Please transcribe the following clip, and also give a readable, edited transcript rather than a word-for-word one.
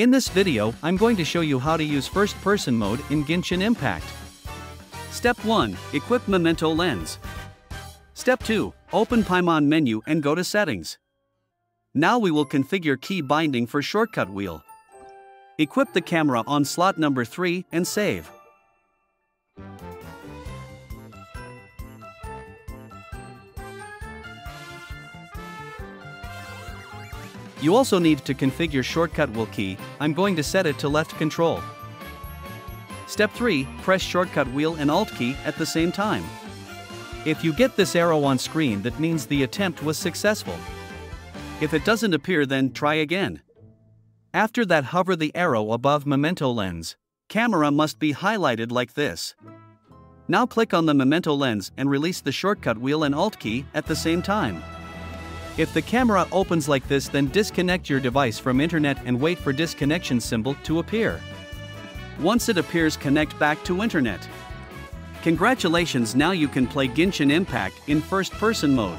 In this video, I'm going to show you how to use first-person mode in Genshin Impact. Step 1. Equip Memento Lens. Step 2. Open Paimon menu and go to Settings. Now we will configure key binding for shortcut wheel. Equip the camera on slot number 3 and save. You also need to configure shortcut wheel key. I'm going to set it to left control. Step 3, press shortcut wheel and alt key at the same time. If you get this arrow on screen, that means the attempt was successful. If it doesn't appear, then try again. After that, hover the arrow above Memento Lens. Camera must be highlighted like this. Now click on the Memento Lens and release the shortcut wheel and alt key at the same time. If the camera opens like this, then disconnect your device from internet and wait for disconnection symbol to appear. Once it appears, connect back to internet. Congratulations, now you can play Genshin Impact in first-person mode.